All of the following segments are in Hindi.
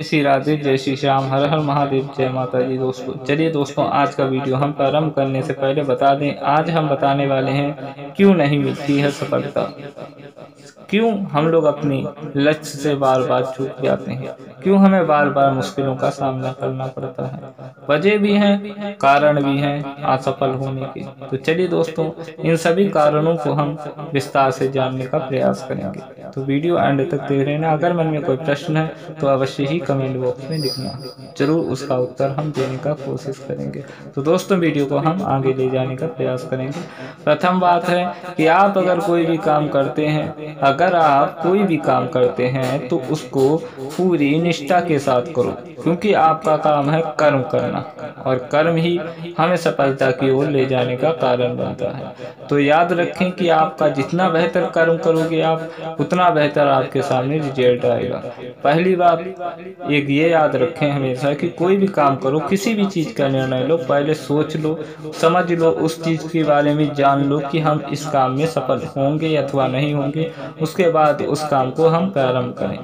जय श्री राधे, जय श्री श्याम, हर हर महादेव, जय माता जी। दोस्तों चलिए दोस्तों, आज का वीडियो हम प्रारंभ करने से पहले बता दें, आज हम बताने वाले हैं क्यों नहीं मिलती है सफलता, क्यों हम लोग अपने लक्ष्य से बार बार छूट जाते हैं, क्यों हमें बार बार मुश्किलों का सामना करना पड़ता है। वजह भी हैं, कारण भी हैं असफल होने के। तो चलिए दोस्तों, इन सभी कारणों को हम विस्तार से जानने का प्रयास करेंगे, तो वीडियो एंड तक देख लेना। अगर मन में कोई प्रश्न है तो अवश्य ही कमेंट बॉक्स में लिखना, जरूर उसका उत्तर हम देने का कोशिश करेंगे। तो दोस्तों वीडियो को हम आगे ले जाने का प्रयास करेंगे। प्रथम बात है कि आप अगर कोई भी काम करते हैं, अगर आप कोई भी काम करते हैं तो उसको पूरी निष्ठा के साथ करो, क्योंकि आपका काम है कर्म करना, और कर्म ही हमें सफलता की ओर ले जाने का कारण बनता है। तो याद रखें कि आपका जितना बेहतर कर्म करोगे आप, उतना बेहतर आपके सामने रिजल्ट आएगा। पहली बात एक ये याद रखें हमेशा कि कोई भी काम करो, किसी भी चीज़ का निर्णय लो, पहले सोच लो, समझ लो, उस चीज़ के बारे में जान लो कि हम इस काम में सफल होंगे अथवा नहीं होंगे। उसके बाद उस काम को हम प्रारंभ करें।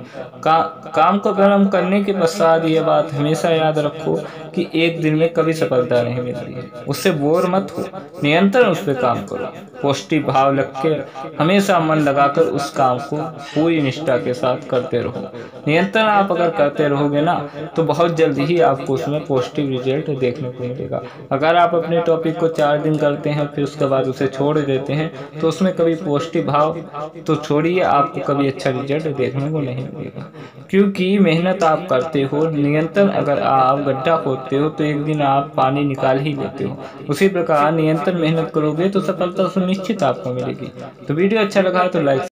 काम को प्रारंभ करने के पश्चात ये बात हमेशा याद रखो कि एक दिन में कभी सफलता नहीं मिलती है, उससे बोर मत हो, निरंतर उस पर काम करो, पॉजिटिव भाव रखकर हमेशा मन लगाकर उस काम को पूरी निष्ठा के साथ करते रहो। निरंतर आप अगर करते रहोगे ना, तो बहुत जल्दी ही आपको उसमें पॉजिटिव रिजल्ट देखने को मिलेगा। अगर आप अपने टॉपिक को 4 दिन करते हैं फिर उसके बाद उसे छोड़ देते हैं, तो उसमें कभी पॉजिटिव भाव तो छोड़िए, आपको कभी अच्छा रिजल्ट देखने को नहीं मिलेगा, क्योंकि मेहनत आप करते हो निरंतर। अगर आप गड्ढा खोदते हो तो एक दिन आप पानी निकाल ही लेते हो, उसी प्रकार निरंतर मेहनत करोगे तो सफलता सुनिश्चित आपको मिलेगी। तो वीडियो अच्छा लगा तो लाइक